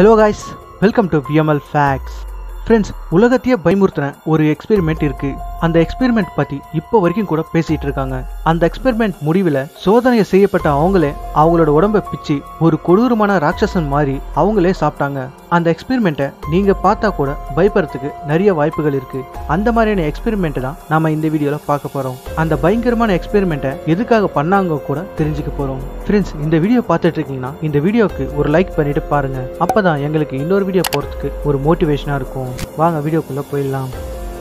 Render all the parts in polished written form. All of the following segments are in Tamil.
Hello guys welcome to VML Facts friends உலகத்தியே பயமுறுத்துற ஒரு எக்ஸ்பெரிமென்ட் இருக்கு அந்த எக்ஸ்பெரிமென்ட் பத்தி இப்ப வரைக்கும் கூட பேசிட்டு இருக்காங்க அந்த எக்ஸ்பெரிமென்ட் முடிவுல சோதனை செய்யப்பட்ட அவங்களே அவங்களோட உடம்பை பிச்சி ஒரு கொடூரமான ராட்சசன் மாதிரி அவங்களே சாப்பிட்டாங்க அந்த எக்ஸ்பெரிமென்ட்டை நீங்க பார்த்தா கூட பயப்படுறதுக்கு நிறைய வாய்ப்புகள் இருக்கு அந்த மாதிரியான எக்ஸ்பெரிமென்ட் தான் நாம இந்த வீடியோல பார்க்க போறோம் அந்த பயங்கரமான எக்ஸ்பெரிமென்ட்டை எதுக்காக பண்ணாங்க கூட தெரிஞ்சுக்க போறோம் फ्रेंड्स இந்த வீடியோ பார்த்துட்டு இருக்கீங்கன்னா இந்த வீடியோக்கு ஒரு லைக் பண்ணிட்டு பாருங்க அப்பதான் உங்களுக்கு இன்னொரு வீடியோ போறதுக்கு ஒரு மோட்டிவேஷனா இருக்கும் வாங்க வீடியோக்குள்ள போயிடலாம்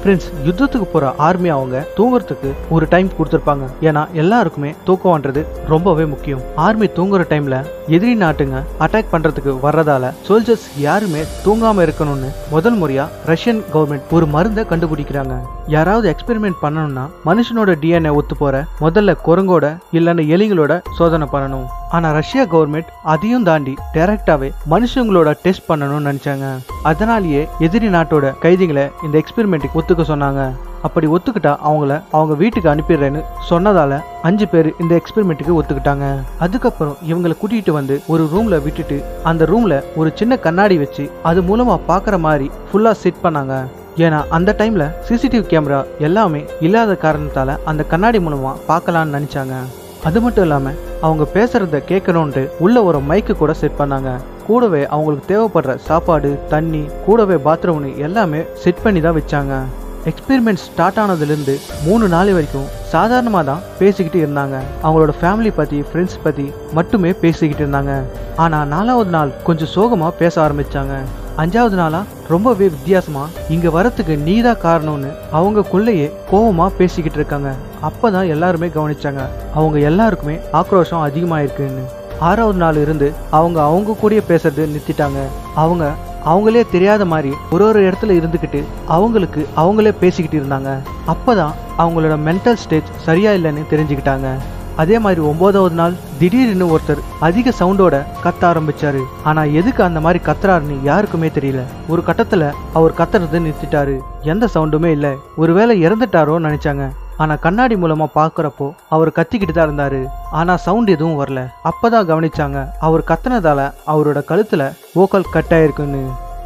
फ्रेंड्स युद्धத்துக்கு போற ஆர்மி அவங்க தூங்குறதுக்கு ஒரு டைம் கொடுத்திருப்பாங்க ஏனா எல்லாருக்குமே தூக்கம்ன்றது ரொம்பவே முக்கியம் ஆர்மி தூங்குற டைம்ல எதிரி நாட்டுங்க அட்டாக் பண்றதுக்கு வரதால சோல்ஜர்ஸ் யாருமே தூங்காம இருக்கணும்னு முதல் முறையா ரஷ்யன் கவர்மெண்ட் ஒரு மருந்தை கண்டுபிடிக்கறாங்க யாராவது எக்ஸ்பெரிமென்ட் பண்ணனும்னா மனுஷனோட DNA ஒத்து போற முதல்ல குரங்கோட இல்லனா எலிகளோட சோதனை பண்ணணும் ஆனா ரஷ்யா கவர்மெண்ட் அதையும் தாண்டி டைரக்டாவே மனுஷங்களோட டெஸ்ட் பண்ணனும்னு நினைச்சாங்க அதனாலயே எதிரி நாட்டோட கைதிகளை இந்த எக்ஸ்பெரிமென்ட்க்கு ஒத்துக்க சொன்னாங்க அப்படி ஒத்துக்கிட்டா அவங்கள அவங்க வீட்டுக்கு அனுப்பிடுறேன்னு சொன்னதால 5 பேர் இந்த எக்ஸ்பெரிமென்ட்க்கு ஒத்துக்கிட்டாங்க அதுக்கு அப்புறம் இவங்களை கூட்டிட்டு வந்து ஒரு ரூம்ல விட்டுட்டு அந்த ரூம்ல ஒரு சின்ன கண்ணாடி வச்சு அது மூலமா பார்க்குற மாதிரி ஃபுல்லா செட் பண்ணாங்க ஏனா அந்த டைம்ல CCTV கேமரா எல்லாமே இல்லாத காரணத்தால அந்த கண்ணாடி மூலமா பார்க்கலாம்னு நினைச்சாங்க அது மட்டும் இல்லாம அவங்க பேசுறத கேட்கணும்னு உள்ள ஒரு மைக் கூட செட் பண்ணாங்க கூடவே அவங்களுக்கு தேவைப்படுற சாப்பாடு தண்ணி கூடவே பாத்ரூம் எல்லாமே செட் பண்ணி தான் வச்சாங்க எக்ஸ்பெரிமென்ட் ஸ்டார்ட் ஆனதுல இருந்து 3 நாள் வரைக்கும் சாதாரணமா தான் பேசிக்கிட்டு இருந்தாங்க அவங்களோட ஃபேமிலி பத்தி ஃப்ரெண்ட்ஸ் பத்தி மட்டுமே பேசிக்கிட்டு இருந்தாங்க ஆனா 4வது நாள் கொஞ்சம் சோகமா பேச ஆரம்பிச்சாங்க 5வது நாளா ரொம்பவே வித்தியாசமா இங்க வரதுக்கு நீதா காரணம்னு அவங்கக்குள்ளேயே கோவமா பேசிக்கிட்டு இருக்காங்க அப்பதான் எல்லாரும் கவனிச்சாங்க அவங்க எல்லாருக்குமே ஆக்ரோஷம் அதிகமாயிருக்குன்னு 6வது நாள் இருந்து அவங்க கூடயே பேசறது நிறுத்திட்டாங்க அவங்களே தெரியாத மாதிரி ஒரு இடத்துல இருந்துக்கிட்டு அவங்களுக்கு அவங்களே பேசிக்கிட்டு இருந்தாங்க அப்பதான் அவங்களோட மென்டல் ஸ்டேஜ் சரியா இல்லைன்னு தெரிஞ்சுக்கிட்டாங்க அதே மாதிரி 9வது நாள் திடீர்னு ஒருத்தர் அதிக சவுண்டோட கத்த ஆரம்பிச்சாரு ஆனா எதுக்கு அந்த மாதிரி கத்துறாருன்னு யாருக்குமே தெரியல ஒரு கட்டத்துல அவர் கத்துறது நிறுத்திட்டாரு எந்த சவுண்டுமே இல்ல ஒருவேளை இறந்துட்டாரோன்னு நினைச்சாங்க ஆனா கண்ணாடி மூலமா பாக்குறப்போ அவர் கத்திக்கிட்டு தான் இருந்தாரு ஆனா சவுண்ட் எதுவும் வரல அப்பதான் கவனிச்சாங்க அவர் கத்துனதால அவரோட கழுத்துல வோக்கல் கட் ஆயிருக்குன்னு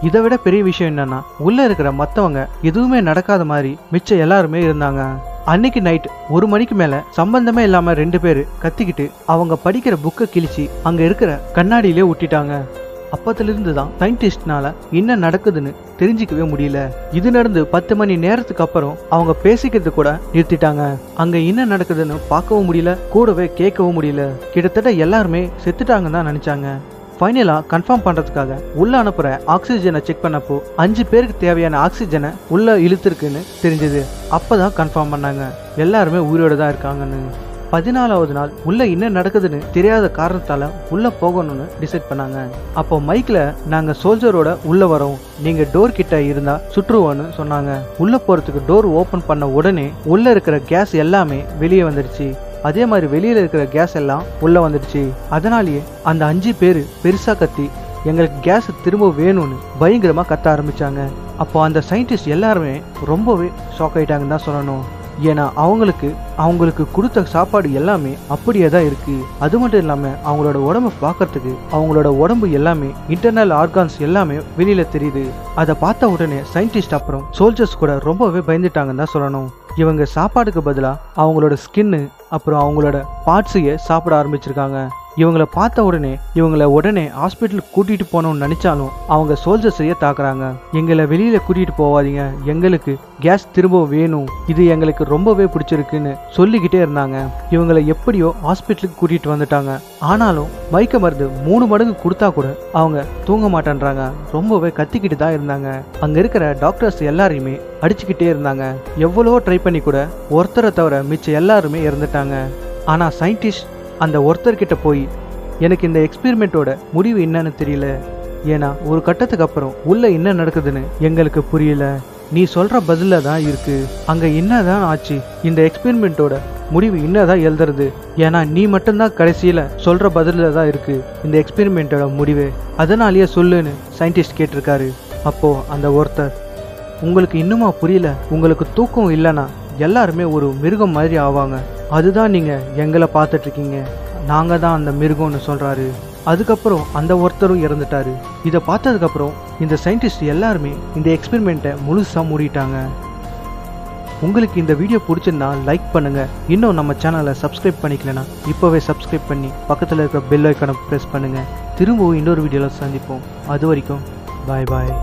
இதை விட பெரிய விஷயம் என்னன்னா உள்ள இருக்கிற மத்தவங்க எதுவுமே நடக்காத மாதிரி மிச்சம் எல்லாருமே இருந்தாங்க அன்னைக்கு நைட் 1 மணிக்கு மேல சம்பந்தமே இல்லாம 2 பேர் கத்திக்கிட்டு அவங்க படிக்கிற புக்கை கிழிச்சி அங்க இருக்கிற கண்ணாடியிலே ஒட்டிட்டாங்க அப்பத்திலிருந்து தான் சயின்டிஸ்ட்னால என்ன நடக்குதுன்னு தெரிஞ்சிக்கவே முடியல இது நடந்து 10 மணி நேரத்துக்கு அப்புறம் அவங்க பேசிக்கிறது கூட நிறுத்திட்டாங்க அங்க என்ன நடக்குதுன்னு பார்க்கவும் முடியல கூடவே கேட்கவும் முடியல கிட்டத்தட்ட எல்லாருமே செத்துட்டாங்கன்னு தான் நினைச்சாங்க ஃபைனலா கன்ஃபார்ம் பண்றதுக்காக உள்ள அனுப்புற ஆக்சிஜனை செக் பண்ணப்போ 5 பேருக்கு தேவையான ஆக்சிஜனை உள்ள இழுத்துருக்குன்னு தெரிஞ்சது அப்பதான் கன்ஃபார்ம் பண்ணாங்க எல்லாருமே உயிரோட தான் இருக்காங்கன்னு 14வது நாள் உள்ள என்ன நடக்குதுன்னு தெரியாத காரணத்தால உள்ள போகணும்னு டிசைட் பண்ணாங்க அப்போ மைக்ல நாங்க சோல்ஜரோட உள்ள வரோம் நீங்க டோர் கிட்ட இருந்தா சுற்றுவோன்னு சொன்னாங்க உள்ள போறதுக்கு டோர் ஓபன் பண்ண உடனே உள்ள இருக்கிற கேஸ் எல்லாமே வெளியே வந்துடுச்சு அதே மாதிரி வெளியில இருக்கிற கேஸ் எல்லாம் உள்ள வந்துடுச்சு அதனாலேயே அந்த 5 பேர் பெருசா கத்தி எங்களுக்கு கேஸ் திரும்ப வேணும்னு பயங்கரமா கத்த ஆரம்பிச்சாங்க அப்போ அந்த சயின்டிஸ்ட் எல்லாருமே ரொம்பவே ஷாக் ஆயிட்டாங்கன்னு தான் சொல்லணும் ஏன்னா அவங்களுக்கு கொடுத்த சாப்பாடு எல்லாமே அப்படியே தான் இருக்கு அது மட்டும் இல்லாம அவங்களோட உடம்பு பார்க்கறதுக்கு அவங்களோட உடம்பு எல்லாமே இன்டர்னல் ஆர்கான்ஸ் எல்லாமே வெளியில தெரியுது அதை பார்த்த உடனே சயின்டிஸ்ட் அப்புறம் சோல்ஜர்ஸ் கூட ரொம்பவே பயந்துட்டாங்கன்னு தான் சொல்லணும் இவங்க சாப்பாடுக்கு பதிலா அவங்களோட ஸ்கின்னு அப்புறம் அவங்களோட பார்ட்ஸையே சாப்பிட ஆரம்பிச்சிருக்காங்க இவங்களை பார்த்த உடனே உடனே ஹாஸ்பிட்டலுக்கு கூட்டிட்டு போகணும்னு நினைச்சாலும் அவங்க சோல்ஜர்ஸையே தாக்குறாங்க எங்களை வெளியில கூட்டிட்டு போவாதீங்க எங்களுக்கு கேஸ் திரும்ப வேணும் இது எங்களுக்கு ரொம்பவே பிடிச்சிருக்குன்னு சொல்லிக்கிட்டே இருந்தாங்க இவங்களை எப்படியோ ஹாஸ்பிட்டலுக்கு கூட்டிட்டு வந்துட்டாங்க ஆனாலும் மயக்க மருந்து 3 மடங்கு கொடுத்தா கூட அவங்க தூங்க மாட்டேன்றாங்க ரொம்பவே கத்திக்கிட்டு தான் இருந்தாங்க அங்க இருக்கிற டாக்டர்ஸ் எல்லாரையுமே அடிச்சுக்கிட்டே இருந்தாங்க எவ்வளவோ ட்ரை பண்ணி கூட ஒருத்தரை தவிர மிச்சம் எல்லாருமே இறந்துட்டாங்க ஆனா சயின்டிஸ்ட் அந்த ஒருத்தர்கிட்ட போய் எனக்கு இந்த எக்ஸ்பெரிமெண்ட்டோட முடிவு என்னன்னு தெரியல ஏன்னா ஒரு கட்டத்துக்கு அப்புறம் உள்ள என்ன நடக்குதுன்னு எங்களுக்கு புரியல நீ சொல்ற பதில தான் இருக்கு அங்க என்னதான் ஆச்சு இந்த எக்ஸ்பெரிமெண்ட்டோட முடிவு என்னதான் எழுதுறது ஏன்னா நீ மட்டும்தான் கடைசியில சொல்ற பதில தான் இருக்கு இந்த எக்ஸ்பெரிமெண்ட்டோட முடிவு அதனாலேயே சொல்லுன்னு சயின்டிஸ்ட் கேட்டிருக்காரு அப்போ அந்த ஒருத்தர் உங்களுக்கு இன்னுமா புரியல உங்களுக்கு தூக்கம் இல்லைன்னா எல்லாருமே ஒரு மிருகம் மாதிரி ஆவாங்க அதுதான் நீங்க எங்களை பார்த்துட்டு இருக்கீங்க நாங்க தான் அந்த மிருகம்னு சொல்றாரு அதுக்கப்புறம் அந்த ஒருத்தரும் இறந்துட்டாரு. இதை பார்த்ததுக்கப்புறம் இந்த சயின்டிஸ்ட் எல்லாருமே இந்த எக்ஸ்பெரிமெண்ட்டை முழுசாக மூடிட்டாங்க. உங்களுக்கு இந்த வீடியோ பிடிச்சிருந்தா லைக் பண்ணுங்கள். இன்னும் நம்ம சேனலை சப்ஸ்கிரைப் பண்ணிக்கலனா இப்போவே சப்ஸ்கிரைப் பண்ணி பக்கத்தில் இருக்க பெல் ஐக்கானை ப்ரெஸ் பண்ணுங்கள். திரும்பவும் இன்னொரு வீடியோவில் சந்திப்போம். அது வரைக்கும் பாய் பாய்.